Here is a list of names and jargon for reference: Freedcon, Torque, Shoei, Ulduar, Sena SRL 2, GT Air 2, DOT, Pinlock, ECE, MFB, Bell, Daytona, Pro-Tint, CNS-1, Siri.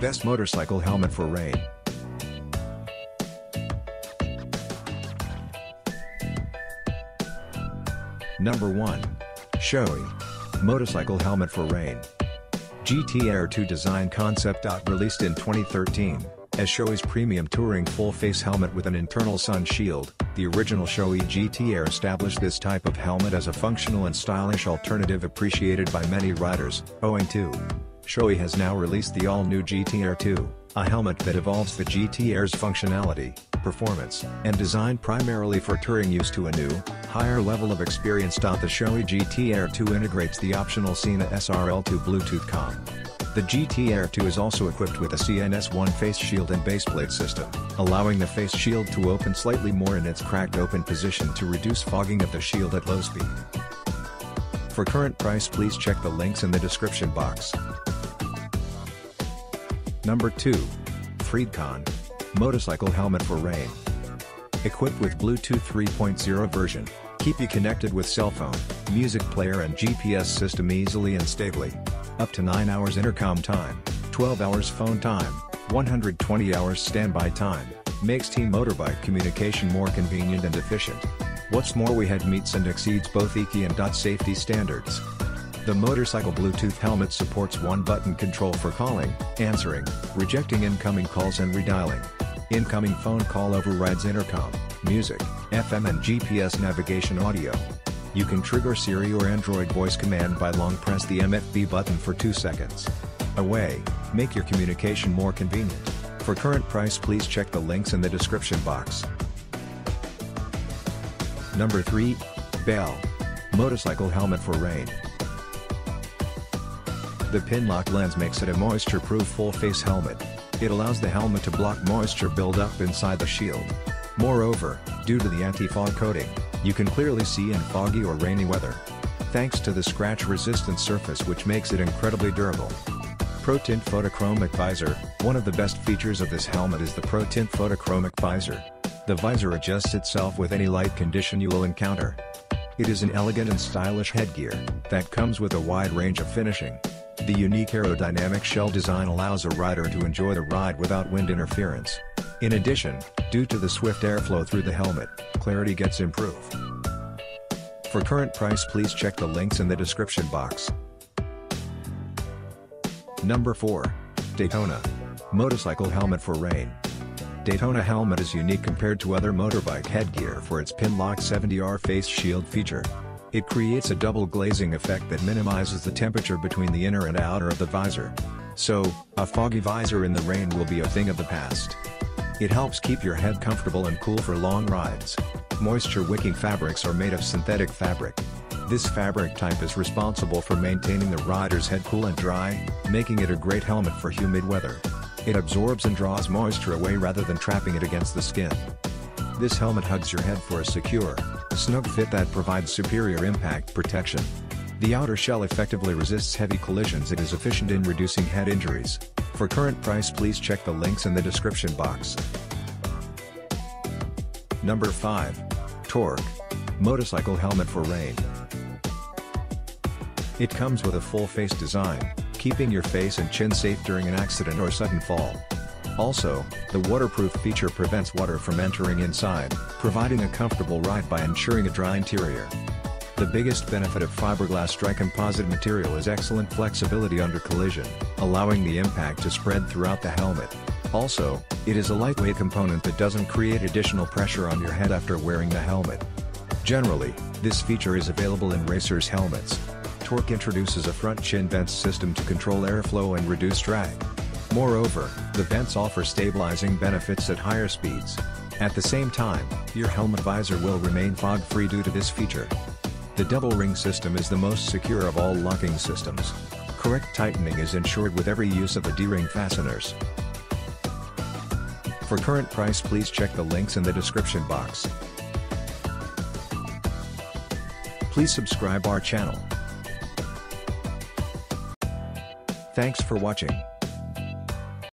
Best motorcycle helmet for rain. Number 1. Shoei motorcycle helmet for rain. GT Air 2 design concept. Released in 2013, as Shoei's premium touring full-face helmet with an internal sun shield, the original Shoei GT Air established this type of helmet as a functional and stylish alternative appreciated by many riders, owing to. Shoei has now released the all-new GT Air 2, a helmet that evolves the GT Air's functionality, performance, and design primarily for touring use to a new, higher level of experience. The Shoei GT Air 2 integrates the optional Sena SRL 2 Bluetooth comm. The GT Air 2 is also equipped with a CNS-1 face shield and baseplate system, allowing the face shield to open slightly more in its cracked open position to reduce fogging of the shield at low speed. For current price, please check the links in the description box. Number 2. Freedcon motorcycle helmet for rain. Equipped with Bluetooth 3.0 version, keep you connected with cell phone, music player and GPS system easily and stably. Up to 9 hours intercom time, 12 hours phone time, 120 hours standby time, makes team motorbike communication more convenient and efficient. What's more, we had meets and exceeds both ECE and DOT safety standards. The motorcycle Bluetooth helmet supports one-button control for calling, answering, rejecting incoming calls and redialing. Incoming phone call overrides intercom, music, FM and GPS navigation audio. You can trigger Siri or Android voice command by long press the MFB button for 2 seconds. Away, make your communication more convenient. For current price, please check the links in the description box. Number 3. Bell motorcycle helmet for rain. The Pinlock lens makes it a moisture-proof full-face helmet. It allows the helmet to block moisture buildup inside the shield. Moreover, due to the anti-fog coating, you can clearly see in foggy or rainy weather, thanks to the scratch-resistant surface which makes it incredibly durable. Pro-Tint photochromic visor. One of the best features of this helmet is the Pro-Tint photochromic visor. The visor adjusts itself with any light condition you will encounter. It is an elegant and stylish headgear that comes with a wide range of finishing. The unique aerodynamic shell design allows a rider to enjoy the ride without wind interference. In addition, due to the swift airflow through the helmet, clarity gets improved. For current price, please check the links in the description box. Number 4. Daytona motorcycle helmet for rain. Daytona helmet is unique compared to other motorbike headgear for its Pinlock 70R face shield feature. It creates a double glazing effect that minimizes the temperature between the inner and outer of the visor. So, a foggy visor in the rain will be a thing of the past. It helps keep your head comfortable and cool for long rides. Moisture-wicking fabrics are made of synthetic fabric. This fabric type is responsible for maintaining the rider's head cool and dry, making it a great helmet for humid weather. It absorbs and draws moisture away rather than trapping it against the skin. This helmet hugs your head for a secure, snug fit that provides superior impact protection. The outer shell effectively resists heavy collisions. It is efficient in reducing head injuries. For current price, please check the links in the description box. Number 5. Torque motorcycle helmet for rain. It comes with a full-face design, keeping your face and chin safe during an accident or sudden fall. Also, the waterproof feature prevents water from entering inside, providing a comfortable ride by ensuring a dry interior. The biggest benefit of fiberglass tri-composite material is excellent flexibility under collision, allowing the impact to spread throughout the helmet. Also, it is a lightweight component that doesn't create additional pressure on your head after wearing the helmet. Generally, this feature is available in racers' helmets. Torque introduces a front chin vent system to control airflow and reduce drag. Moreover, the vents offer stabilizing benefits at higher speeds. At the same time, your helmet visor will remain fog-free due to this feature. The double ring system is the most secure of all locking systems. Correct tightening is ensured with every use of the D-ring fasteners. For current price, please check the links in the description box. Please subscribe our channel. Thanks for watching.